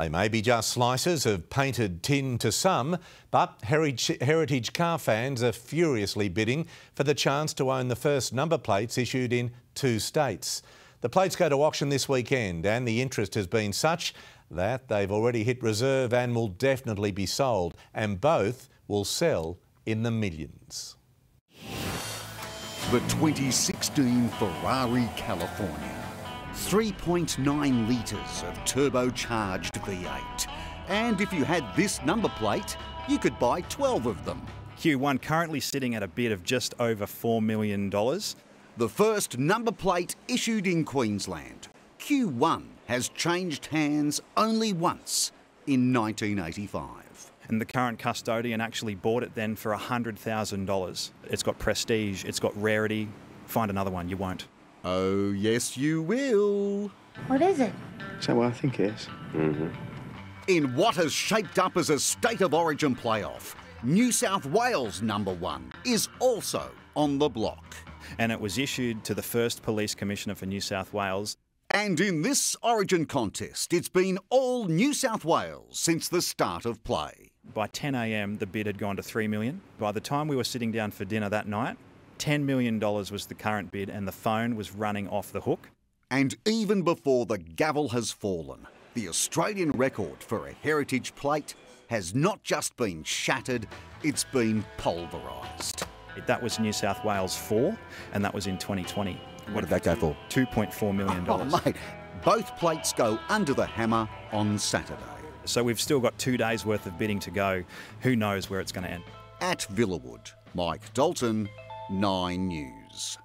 They may be just slices of painted tin to some, but heritage car fans are furiously bidding for the chance to own the first number plates issued in 2 states. The plates go to auction this weekend, and the interest has been such that they've already hit reserve and will definitely be sold, and both will sell in the millions. The 2016 Ferrari California. 3.9 litres of turbocharged V8. And if you had this number plate, you could buy 12 of them. Hugh, one currently sitting at a bid of just over $4 million. The first number plate issued in Queensland, Q1, has changed hands only once in 1985. And the current custodian actually bought it then for $100,000. It's got prestige, it's got rarity. Find another one, you won't. Oh, yes, you will. What is it? Is that what I think it is? Mm-hmm. In what has shaped up as a state of origin playoff, New South Wales number 1 is also on the block. And it was issued to the first police commissioner for New South Wales. And in this origin contest, it's been all New South Wales since the start of play. By 10 a.m, the bid had gone to $3 million. By the time we were sitting down for dinner that night, $10 million was the current bid, and the phone was running off the hook. And even before the gavel has fallen, the Australian record for a heritage plate has not just been shattered, it's been pulverised. That was New South Wales 4, and that was in 2020. What did that go for? $2.4 million. Oh, mate, both plates go under the hammer on Saturday. So we've still got 2 days' worth of bidding to go. Who knows where it's going to end? At Villawood, Mike Dalton, 9 News.